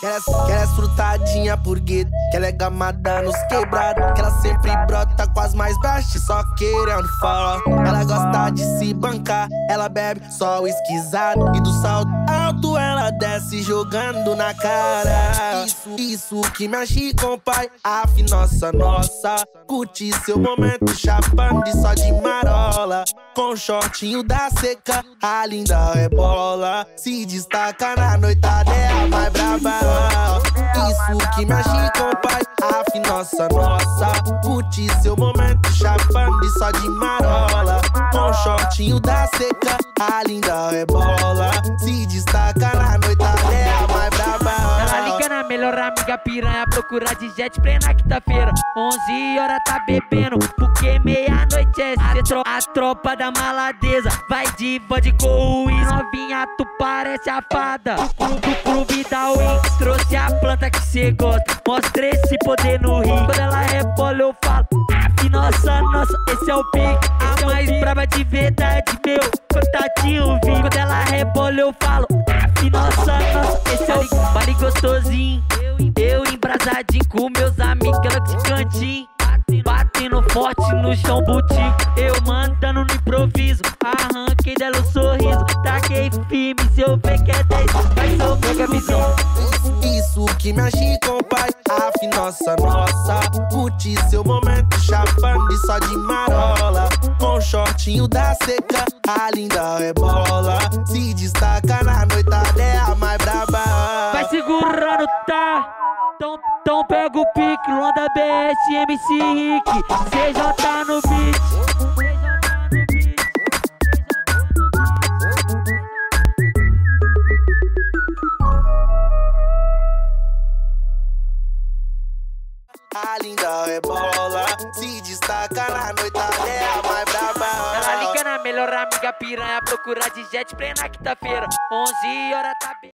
Que ela é surtadinha por gueto, que ela é gamada nos quebrados, que ela sempre brota com as mais baixas, só querendo falar. Ela gosta de se bancar, ela bebe só o esquisado, e do salto alto ela desce jogando na cara. Isso que me achica, pai, af, nossa. Curte seu momento chapando e só de marola, com shortinho da seca, a linda rebola, se destaca na noitada, é a mais braba. Isso que me achica, pai, af, nossa. Curte seu momento chapando e só de marola, com shortinho da seca, a linda rebola, se destaca na noitada, é a mais braba. Melhor amiga piranha, procura de jet plena quinta-feira, 11 horas tá bebendo, porque meia-noite é cedo. A tropa da maladeza vai de vodka ou Winx. Novinha, tu parece a fada do clube da Winx. Trouxe a planta que cê gosta, mostra esse poder no rim. Quando ela rebola eu falo, af, nossa, esse é o pique. A mais brava de verdade, meu contatinho vim. Quando ela rebola eu falo, af, nossa, esse é o pique. Vale gostosinho, eu embrasadinho com meus amigos, ela de cantinho, batendo forte no chão butico. Eu mandando no improviso, arranquei dela um sorriso, taquei firme, se eu ver que é 10, vai sofrer a visão. Isso que me achica, pai, af, nossa. Curte seu momento chapando e só de marola, com shortinho da seca, a linda rebola, se destaca na noitada, é a mais braba. Vai segurando, tá? Então pega o pique, Londa BS, MC Rick, CJ no beat. A linda rebola, se destaca na noitada, é a mais braba. Ela liga na melhor amiga piranha, procura de jet plena quinta-feira, 11 horas tá bem.